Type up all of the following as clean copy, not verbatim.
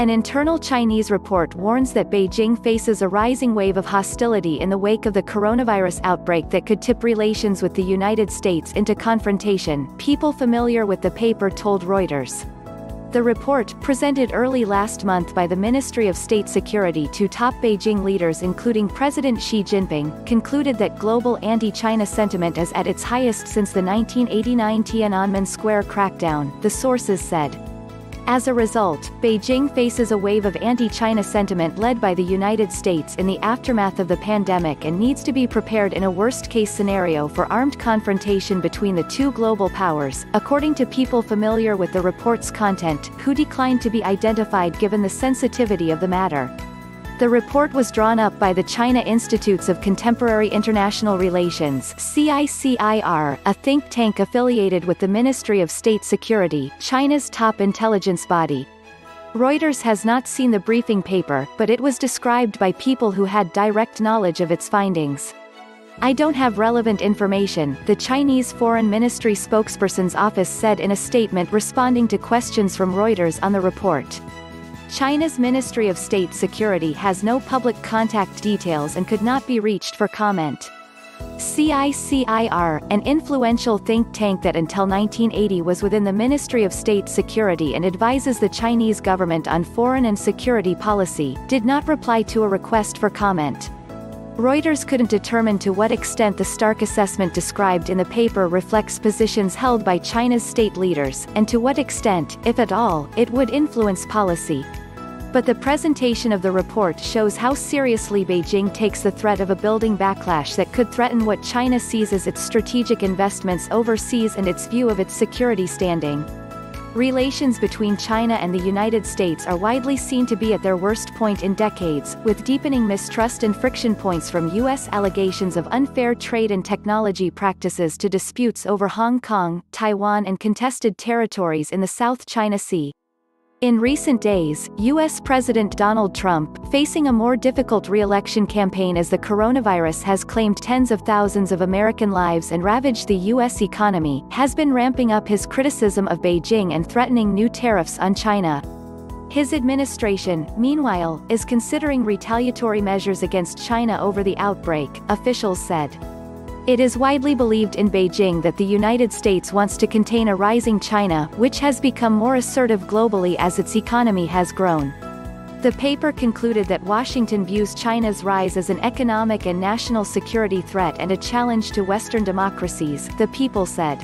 An internal Chinese report warns that Beijing faces a rising wave of hostility in the wake of the coronavirus outbreak that could tip relations with the United States into confrontation, people familiar with the paper told Reuters. The report, presented early last month by the Ministry of State Security to top Beijing leaders including President Xi Jinping, concluded that global anti-China sentiment is at its highest since the 1989 Tiananmen Square crackdown, the sources said. As a result, Beijing faces a wave of anti-China sentiment led by the United States in the aftermath of the pandemic and needs to be prepared in a worst-case scenario for armed confrontation between the two global powers, according to people familiar with the report's content, who declined to be identified given the sensitivity of the matter. The report was drawn up by the China Institutes of Contemporary International Relations (CICIR), a think tank affiliated with the Ministry of State Security, China's top intelligence body. Reuters has not seen the briefing paper, but it was described by people who had direct knowledge of its findings. "I don't have relevant information," the Chinese Foreign Ministry spokesperson's office said in a statement responding to questions from Reuters on the report. China's Ministry of State Security has no public contact details and could not be reached for comment. CICIR, an influential think tank that until 1980 was within the Ministry of State Security and advises the Chinese government on foreign and security policy, did not reply to a request for comment. Reuters couldn't determine to what extent the stark assessment described in the paper reflects positions held by China's state leaders, and to what extent, if at all, it would influence policy. But the presentation of the report shows how seriously Beijing takes the threat of a building backlash that could threaten what China sees as its strategic investments overseas and its view of its security standing. Relations between China and the United States are widely seen to be at their worst point in decades, with deepening mistrust and friction points from U.S. allegations of unfair trade and technology practices to disputes over Hong Kong, Taiwan, and contested territories in the South China Sea. In recent days, U.S. President Donald Trump, facing a more difficult re-election campaign as the coronavirus has claimed tens of thousands of American lives and ravaged the U.S. economy, has been ramping up his criticism of Beijing and threatening new tariffs on China. His administration, meanwhile, is considering retaliatory measures against China over the outbreak, officials said. It is widely believed in Beijing that the United States wants to contain a rising China, which has become more assertive globally as its economy has grown. The paper concluded that Washington views China's rise as an economic and national security threat and a challenge to Western democracies, the people said.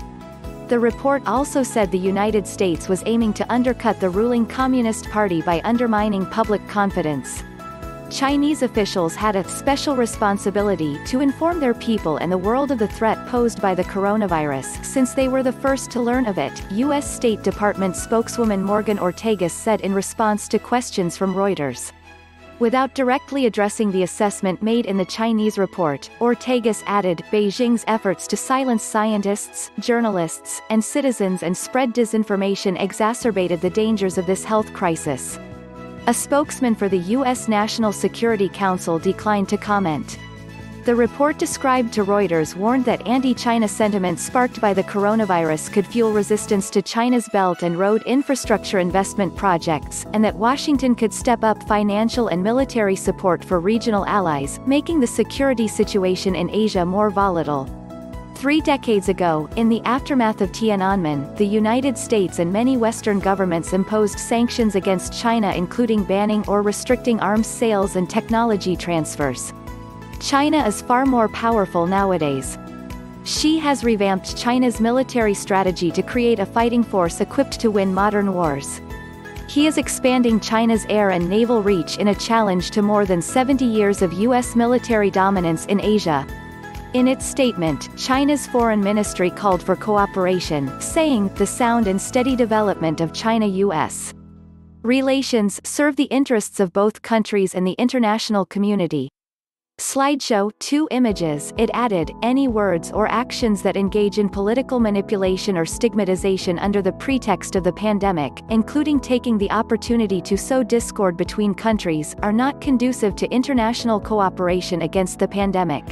The report also said the United States was aiming to undercut the ruling Communist Party by undermining public confidence. Chinese officials had a special responsibility to inform their people and the world of the threat posed by the coronavirus, since they were the first to learn of it, U.S. State Department spokeswoman Morgan Ortegas said in response to questions from Reuters. Without directly addressing the assessment made in the Chinese report, Ortegas added, Beijing's efforts to silence scientists, journalists, and citizens and spread disinformation exacerbated the dangers of this health crisis. A spokesman for the U.S. National Security Council declined to comment. The report described to Reuters warned that anti-China sentiment sparked by the coronavirus could fuel resistance to China's Belt and Road infrastructure investment projects, and that Washington could step up financial and military support for regional allies, making the security situation in Asia more volatile. 3 decades ago, in the aftermath of Tiananmen, the United States and many Western governments imposed sanctions against China including banning or restricting arms sales and technology transfers. China is far more powerful nowadays. Xi has revamped China's military strategy to create a fighting force equipped to win modern wars. He is expanding China's air and naval reach in a challenge to more than 70 years of U.S. military dominance in Asia. In its statement, China's foreign ministry called for cooperation, saying, the sound and steady development of China-U.S. relations serve the interests of both countries and the international community. Slideshow, 2 images, it added, any words or actions that engage in political manipulation or stigmatization under the pretext of the pandemic, including taking the opportunity to sow discord between countries, are not conducive to international cooperation against the pandemic.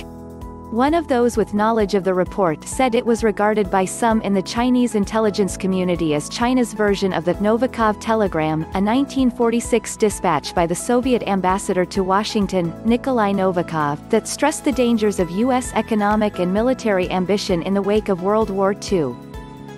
One of those with knowledge of the report said it was regarded by some in the Chinese intelligence community as China's version of the Novikov Telegram, a 1946 dispatch by the Soviet ambassador to Washington, Nikolai Novikov, that stressed the dangers of U.S. economic and military ambition in the wake of World War II.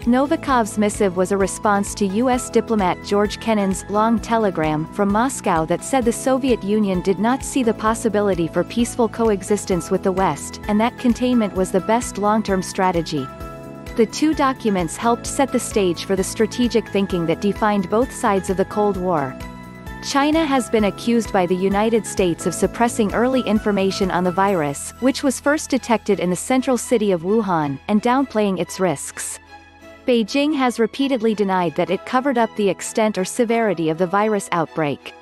Novikov's missive was a response to U.S. diplomat George Kennan's long telegram from Moscow that said the Soviet Union did not see the possibility for peaceful coexistence with the West, and that containment was the best long-term strategy. The two documents helped set the stage for the strategic thinking that defined both sides of the Cold War. China has been accused by the United States of suppressing early information on the virus, which was first detected in the central city of Wuhan, and downplaying its risks. Beijing has repeatedly denied that it covered up the extent or severity of the virus outbreak.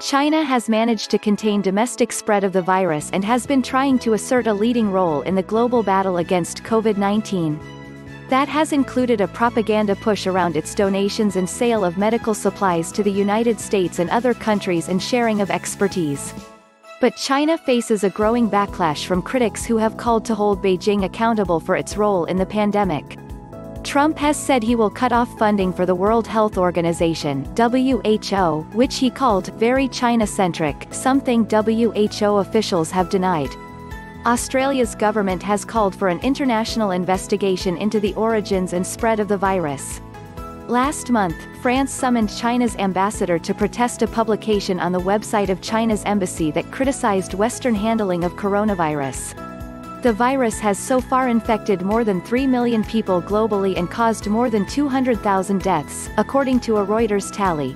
China has managed to contain domestic spread of the virus and has been trying to assert a leading role in the global battle against COVID-19. That has included a propaganda push around its donations and sale of medical supplies to the United States and other countries and sharing of expertise. But China faces a growing backlash from critics who have called to hold Beijing accountable for its role in the pandemic. Trump has said he will cut off funding for the World Health Organization (WHO), which he called very China-centric, something WHO officials have denied. Australia's government has called for an international investigation into the origins and spread of the virus. Last month, France summoned China's ambassador to protest a publication on the website of China's embassy that criticized Western handling of coronavirus. The virus has so far infected more than 3 million people globally and caused more than 200,000 deaths, according to a Reuters tally.